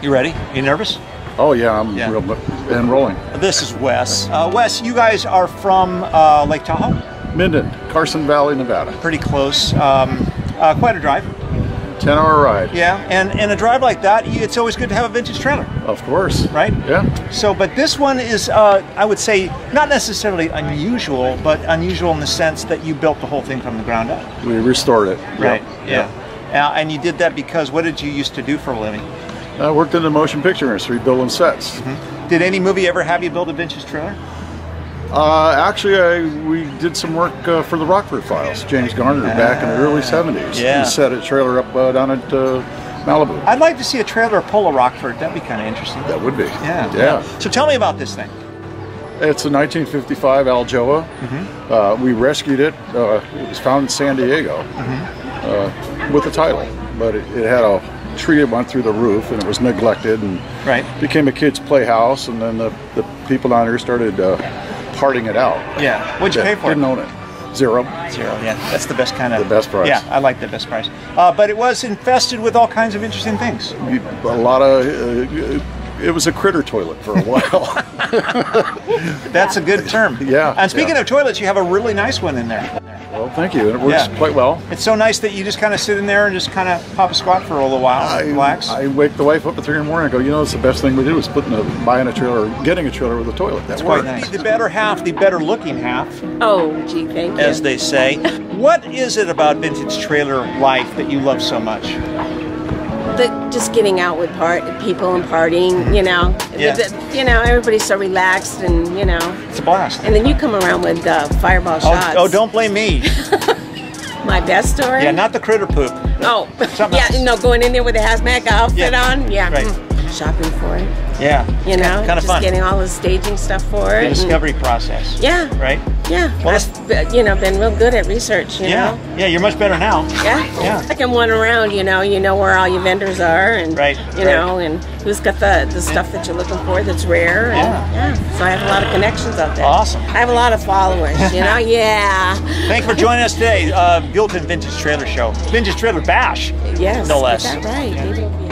You ready? You nervous? Oh yeah, I'm real and rolling. This is Wes. Wes, you guys are from Lake Tahoe? Minden, Carson Valley, Nevada. Pretty close. Quite a drive. 10-hour ride. Yeah, and a drive like that, it's always good to have a vintage trailer. Of course. Right? Yeah. So, but this one is, I would say, not necessarily unusual, but unusual in the sense that you built the whole thing from the ground up. We restored it. Right, yeah. And you did that because what did you used to do for a living? I worked in the motion picture industry, building sets. Mm-hmm. Did any movie ever have you build a vintage trailer? Actually, we did some work for the Rockford Files, James Garner, back in the early 70s. Yeah. He set a trailer up down at Malibu. I'd like to see a trailer pull a Rockford. That'd be kind of interesting. That would be. Yeah. Yeah. So tell me about this thing. It's a 1955 Aljoa. Mm-hmm. We rescued it. It was found in San Diego mm-hmm. With the title, but it had a tree that went through the roof and it was neglected and became a kid's playhouse, and then the people down here started parting it out. Yeah. What'd you pay for it? Didn't own it. Zero. Zero, yeah. That's the best kind of... The best price. Yeah, I like the best price. But it was infested with all kinds of interesting things. A lot of... it was a critter toilet for a while. That's a good term. Yeah. And speaking of toilets, you have a really nice one in there. Well, thank you. It works quite well. It's so nice that you just kind of sit in there and just kind of pop a squat for a little while and relax. I wake the wife up at 3 in the morning and go, you know, it's the best thing we do is buying a trailer, getting a trailer with a toilet. That's quite nice. The better half, the better looking half. Oh, gee, thank you. As they say. What is it about vintage trailer life that you love so much? The, just getting out with people and partying, you know. Yeah. You know, everybody's so relaxed and, you know. It's a blast. And then you come around with fireball shots. Oh, don't blame me. My best story? Yeah, not the critter poop. Oh, yeah, no, going in there with a hazmat outfit on. Yeah. Right. Shopping for it. Yeah. You know, kind of fun. Getting all the staging stuff for it. The discovery process. Yeah. Right? Yeah. Well, I've, you know, been real good at research, you know? Yeah, you're much better now. Yeah. Yeah. I can wander around, you know where all your vendors are and, you know, and who's got the stuff that you're looking for that's rare. And, so I have a lot of connections out there. Awesome. I have a lot of followers, you know? Yeah. Thanks for joining us today. Buellton Vintage Trailer Show. Vintage Trailer Bash. Yes. No less. That's right. Yeah.